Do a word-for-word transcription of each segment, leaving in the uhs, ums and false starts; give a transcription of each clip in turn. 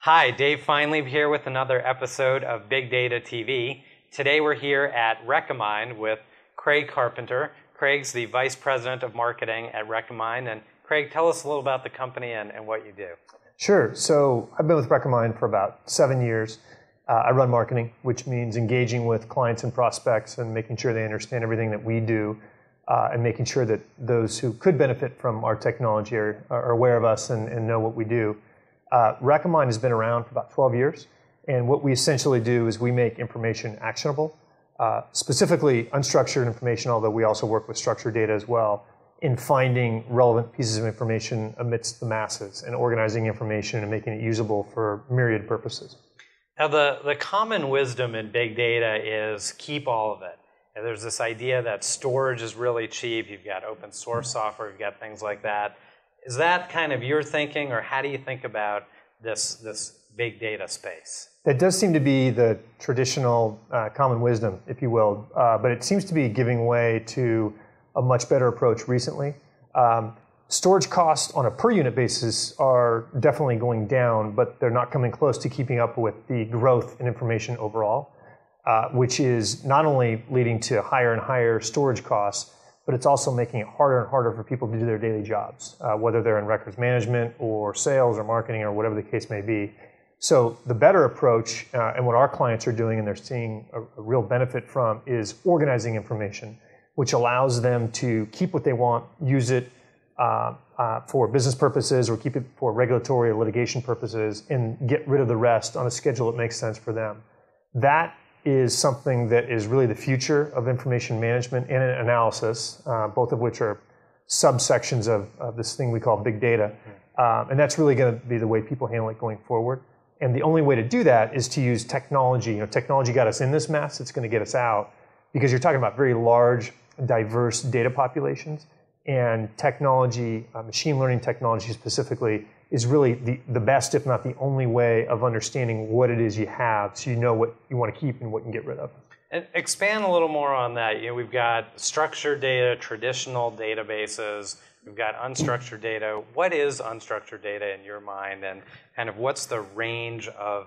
Hi, Dave Feinleib here with another episode of Big Data T V. Today we're here at Recommind with Craig Carpenter. Craig's the Vice President of Marketing at Recommind. And Craig, tell us a little about the company and, and what you do. Sure. So I've been with Recommind for about seven years. Uh, I run marketing, which means engaging with clients and prospects and making sure they understand everything that we do uh, and making sure that those who could benefit from our technology are, are aware of us and, and know what we do. Uh, Recommind has been around for about twelve years, and what we essentially do is we make information actionable, uh, specifically unstructured information, although we also work with structured data as well, in finding relevant pieces of information amidst the masses and organizing information and making it usable for myriad purposes. Now, the, the common wisdom in big data is keep all of it. And there's this idea that storage is really cheap. You've got open source software, you've got things like that. Is that kind of your thinking, or how do you think about this, this big data space? That does seem to be the traditional uh, common wisdom, if you will, uh, but it seems to be giving way to a much better approach recently. Um, storage costs on a per unit basis are definitely going down, but they're not coming close to keeping up with the growth in information overall, uh, which is not only leading to higher and higher storage costs, but it's also making it harder and harder for people to do their daily jobs, uh, whether they're in records management or sales or marketing or whatever the case may be. So the better approach, uh, and what our clients are doing and they're seeing a, a real benefit from, is organizing information, which allows them to keep what they want, use it uh, uh, for business purposes or keep it for regulatory or litigation purposes, and get rid of the rest on a schedule that makes sense for them. That is something that is really the future of information management and analysis, uh, both of which are subsections of, of this thing we call big data. Um, and that's really going to be the way people handle it going forward. And the only way to do that is to use technology. You know, technology got us in this mess, it's going to get us out, because you're talking about very large, diverse data populations. And technology, uh, machine learning technology specifically, is really the, the best, if not the only way of understanding what it is you have, so you know what you want to keep and what you can get rid of. And expand a little more on that. You know, we've got structured data, traditional databases, we've got unstructured data. What is unstructured data in your mind, and kind of what's the range of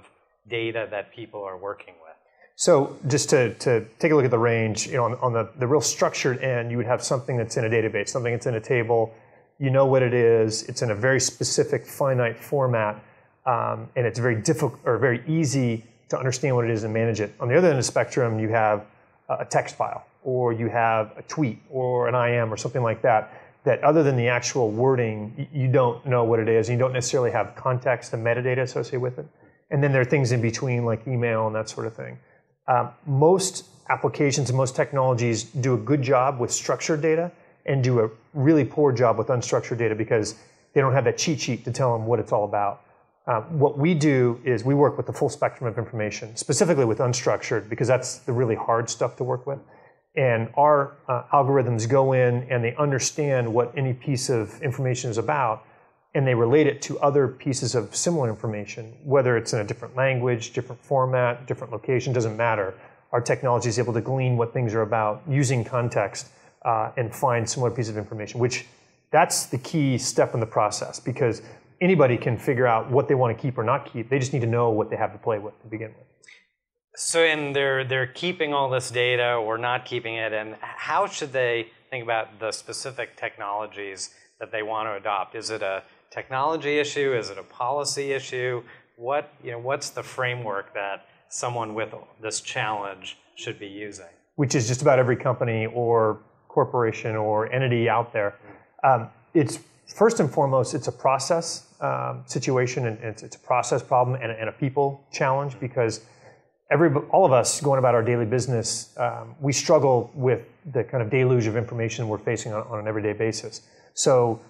data that people are working with? So just to, to take a look at the range, you know, on, on the, the real structured end, you would have something that's in a database, something that's in a table. You know what it is, it's in a very specific, finite format, um, and it's very difficult or very easy to understand what it is and manage it. On the other end of the spectrum, you have a text file, or you have a tweet, or an I M, or something like that, that other than the actual wording, you don't know what it is, and you don't necessarily have context and metadata associated with it. And then there are things in between, like email and that sort of thing. Um, most applications and most technologies do a good job with structured data, and do a really poor job with unstructured data because they don't have that cheat sheet to tell them what it's all about. Uh, what we do is we work with the full spectrum of information, specifically with unstructured, because that's the really hard stuff to work with. And our uh, algorithms go in and they understand what any piece of information is about, and they relate it to other pieces of similar information, whether it's in a different language, different format, different location, doesn't matter. Our technology is able to glean what things are about using context, Uh, and find similar pieces of information, which that's the key step in the process, because anybody can figure out what they want to keep or not keep. They just need to know what they have to play with to begin with. So and they're, they're keeping all this data or not keeping it, and how should they think about the specific technologies that they want to adopt? Is it a technology issue? Is it a policy issue? What, you know, what's the framework that someone with this challenge should be using? Which is just about every company or corporation or entity out there. Um, it's first and foremost, it's a process um, situation, and it's, it's a process problem and, and a people challenge, because every, all of us going about our daily business, um, we struggle with the kind of deluge of information we're facing on, on an everyday basis. So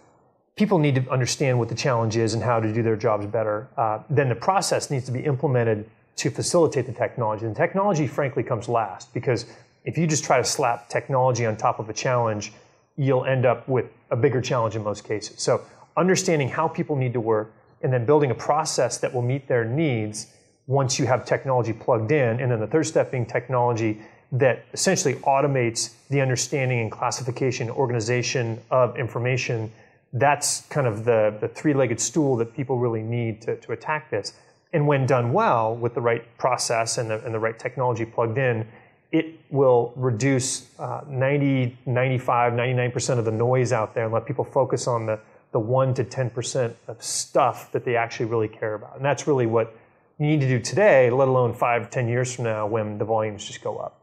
people need to understand what the challenge is and how to do their jobs better. Uh, then the process needs to be implemented to facilitate the technology. And technology, frankly, comes last, because if you just try to slap technology on top of a challenge, you'll end up with a bigger challenge in most cases. So understanding how people need to work, and then building a process that will meet their needs once you have technology plugged in. And then the third step being technology that essentially automates the understanding and classification, organization of information. That's kind of the, the three-legged stool that people really need to, to attack this. And when done well with the right process and the, and the right technology plugged in, it will reduce uh, ninety, ninety-five, ninety-nine percent of the noise out there and let people focus on the, the one to ten percent of stuff that they actually really care about. And that's really what you need to do today, let alone five, ten years from now when the volumes just go up.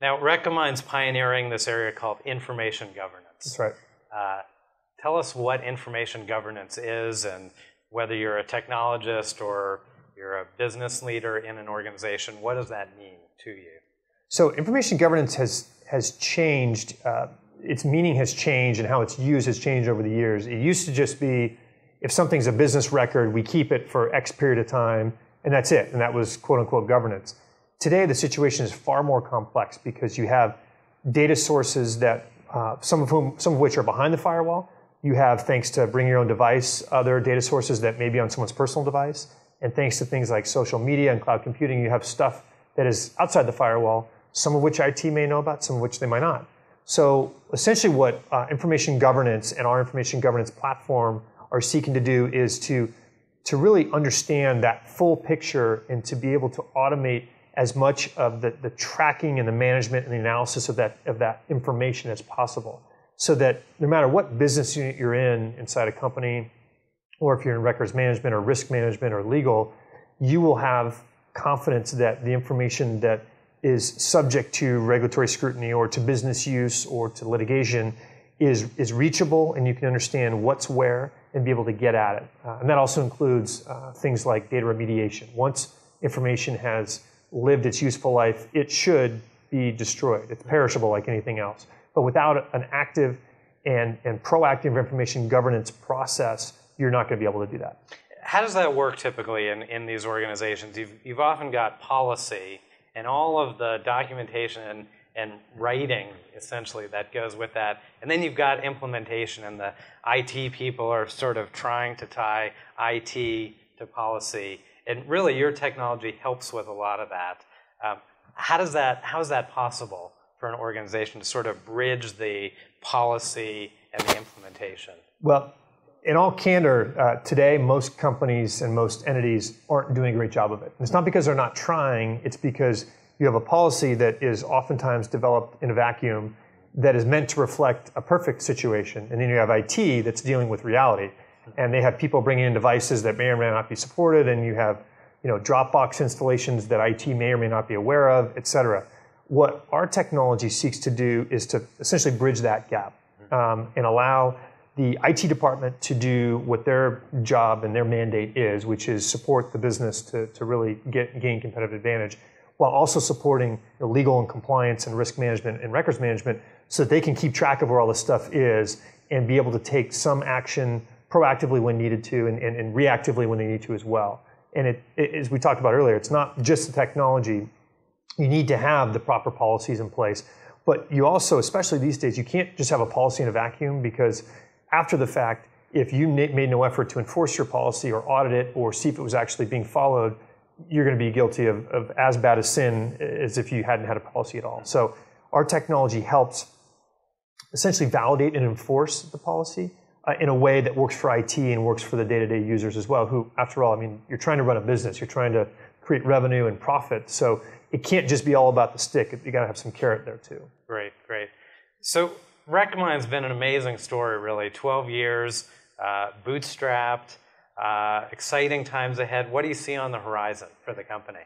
Now, Recommind's pioneering this area called information governance. That's right. Uh, tell us what information governance is, and whether you're a technologist or you're a business leader in an organization, what does that mean to you? So information governance has, has changed. Uh, its meaning has changed and how it's used has changed over the years. It used to just be, if something's a business record, we keep it for X period of time, and that's it. And that was quote-unquote governance. Today, the situation is far more complex because you have data sources that, uh, some of whom, some of which are behind the firewall. You have, thanks to bring your own device, other data sources that may be on someone's personal device. And thanks to things like social media and cloud computing, you have stuff that is outside the firewall, some of which I T may know about, some of which they might not. So essentially what uh, information governance and our information governance platform are seeking to do is to, to really understand that full picture and to be able to automate as much of the, the tracking and the management and the analysis of that, of that information as possible. So that no matter what business unit you're in inside a company, or if you're in records management or risk management or legal, you will have confidence that the information that is subject to regulatory scrutiny or to business use or to litigation is, is reachable, and you can understand what's where and be able to get at it. Uh, and that also includes uh, things like data remediation. Once information has lived its useful life, it should be destroyed. It's perishable like anything else. But without an active and, and proactive information governance process, you're not going to be able to do that. How does that work typically in, in these organizations? You've, you've often got policy and all of the documentation and, and writing, essentially, that goes with that. And then you've got implementation, and the I T people are sort of trying to tie I T to policy. And really, your technology helps with a lot of that. Um, how does that, how is that possible for an organization to sort of bridge the policy and the implementation? Well, in all candor, uh, today most companies and most entities aren't doing a great job of it. And it's not because they're not trying, it's because you have a policy that is oftentimes developed in a vacuum that is meant to reflect a perfect situation, and then you have I T that's dealing with reality. And they have people bringing in devices that may or may not be supported, and you have you know, Dropbox installations that I T may or may not be aware of, et cetera. What our technology seeks to do is to essentially bridge that gap um, and allow the I T department to do what their job and their mandate is, which is support the business to, to really get, gain competitive advantage, while also supporting the legal and compliance and risk management and records management so that they can keep track of where all this stuff is and be able to take some action proactively when needed to and, and, and reactively when they need to as well. And it, it, as we talked about earlier, it's not just the technology. You need to have the proper policies in place. But you also, especially these days, you can't just have a policy in a vacuum, because after the fact, if you made no effort to enforce your policy or audit it or see if it was actually being followed, you're going to be guilty of, of as bad a sin as if you hadn't had a policy at all. So our technology helps essentially validate and enforce the policy uh, in a way that works for I T and works for the day-to-day users as well, who, after all, I mean, you're trying to run a business. You're trying to create revenue and profit. So it can't just be all about the stick. You got to have some carrot there too. Great, great. So Recommind's been an amazing story, really. Twelve years, uh, bootstrapped, uh, exciting times ahead. What do you see on the horizon for the company?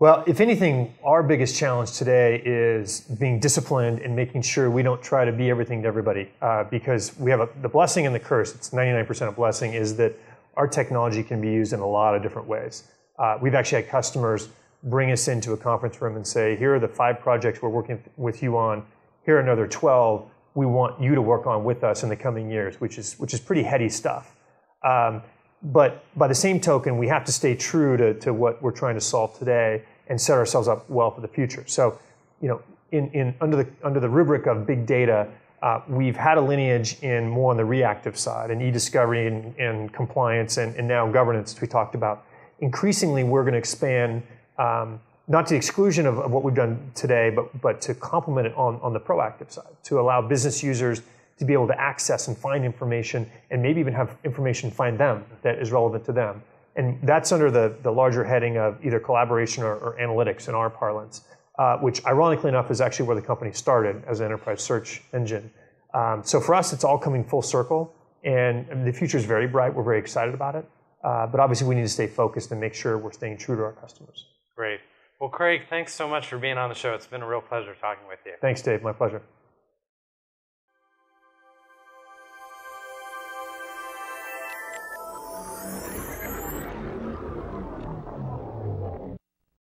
Well, if anything, our biggest challenge today is being disciplined and making sure we don't try to be everything to everybody, uh, because we have a, the blessing and the curse. It's ninety-nine percent of blessing is that our technology can be used in a lot of different ways. Uh, we've actually had customers bring us into a conference room and say, here are the five projects we're working with you on. Here are another twelve we want you to work on with us in the coming years, which is, which is pretty heady stuff. Um, but by the same token, we have to stay true to, to what we're trying to solve today and set ourselves up well for the future. So, you know, in, in, under, the, under the rubric of big data, Uh, we've had a lineage in more on the reactive side, in e-discovery and, and compliance and, and now governance we talked about. Increasingly, we're going to expand, um, not to the exclusion of, of what we've done today, but, but to complement it on, on the proactive side, to allow business users to be able to access and find information and maybe even have information find them that is relevant to them. And that's under the, the larger heading of either collaboration or, or analytics in our parlance, uh, which ironically enough is actually where the company started as an enterprise search engine. Um, so for us, it's all coming full circle, and, and the future is very bright. We're very excited about it. Uh, but obviously we need to stay focused and make sure we're staying true to our customers. Great. Well, Craig, thanks so much for being on the show. It's been a real pleasure talking with you. Thanks, Dave. My pleasure.